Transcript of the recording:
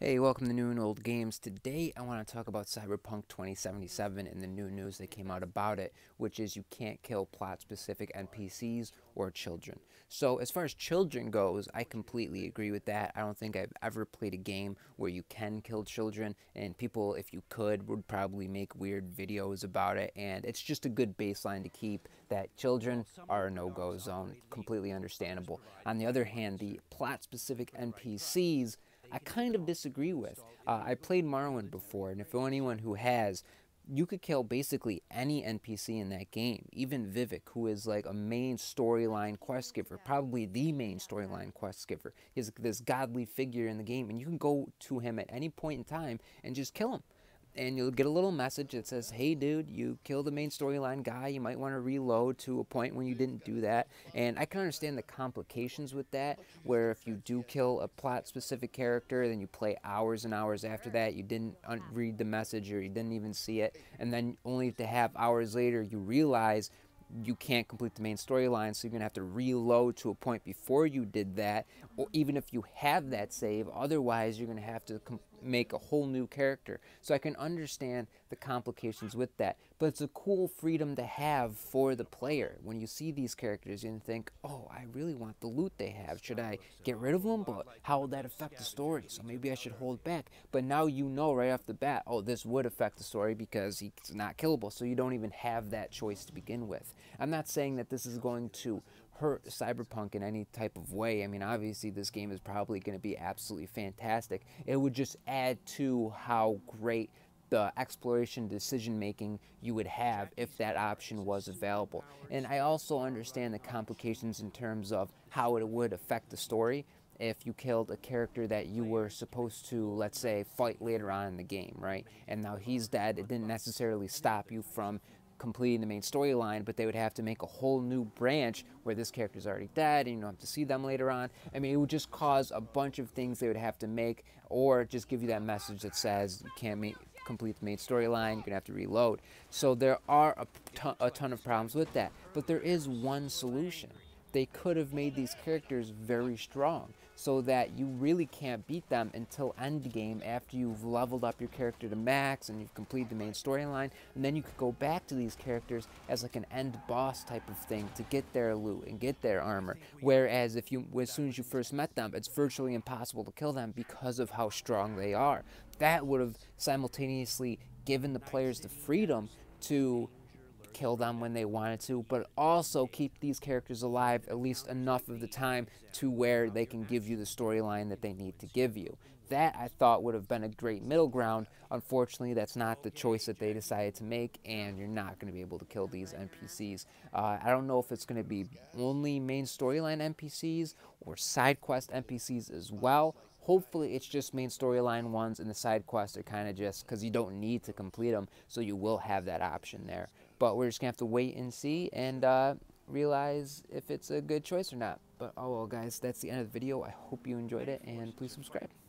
Hey, welcome to New and Old Games. Today I want to talk about Cyberpunk 2077 and the new news that came out about it, which is you can't kill plot-specific NPCs or children. So as far as children goes, I completely agree with that. I don't think I've ever played a game where you can kill children, and people, if you could, would probably make weird videos about it, and it's just a good baseline to keep that children are a no-go zone. Completely understandable. On the other hand, the plot-specific NPCs, I kind of disagree with. I played Morrowind before, and if anyone who has, you could kill basically any NPC in that game, even Vivek, who is like a main storyline quest giver, probably the main storyline quest giver. He's this godly figure in the game, and you can go to him at any point in time and just kill him. And you'll get a little message that says, hey dude, you killed the main storyline guy, you might want to reload to a point when you didn't do that. And I can understand the complications with that, where if you do kill a plot-specific character, then you play hours and hours after that, you didn't read the message or you didn't even see it, and then only to have hours later you realize you can't complete the main storyline, so you're going to have to reload to a point before you did that, or even if you have that save. Otherwise, you're going to have to make a whole new character. So I can understand the complications with that, but it's a cool freedom to have for the player. When you see these characters and think, oh, I really want the loot they have. Should I get rid of them? But how will that affect the story? So maybe I should hold back. But now you know right off the bat, oh, this would affect the story because he's not killable, so you don't even have that choice to begin with. I'm not saying that this is going to hurt Cyberpunk in any type of way. I mean, obviously this game is probably going to be absolutely fantastic. It would just add to how great the exploration decision making you would have if that option was available. And I also understand the complications in terms of how it would affect the story if you killed a character that you were supposed to, let's say, fight later on in the game, right? And now he's dead. It didn't necessarily stop you from completing the main storyline, but they would have to make a whole new branch where this character's already dead and you don't have to see them later on. I mean, it would just cause a bunch of things they would have to make, or just give you that message that says you can't complete the main storyline, you're gonna have to reload. So there are a ton of problems with that, but there is one solution. They could have made these characters very strong so that you really can't beat them until endgame, after you've leveled up your character to max and you've completed the main storyline, and then you could go back to these characters as like an end boss type of thing to get their loot and get their armor. Whereas if you, as soon as you first met them, it's virtually impossible to kill them because of how strong they are. That would have simultaneously given the players the freedom to kill them when they wanted to, but also keep these characters alive at least enough of the time to where they can give you the storyline that they need to give you. That, I thought, would have been a great middle ground. Unfortunately, that's not the choice that they decided to make, and you're not going to be able to kill these NPCs. I don't know if it's going to be only main storyline NPCs or side quest NPCs as well. Hopefully it's just main storyline ones, and the side quests are kind of just because you don't need to complete them, so you will have that option there. But we're just going to have to wait and see and realize if it's a good choice or not. But oh well, guys, that's the end of the video. I hope you enjoyed it, and please subscribe.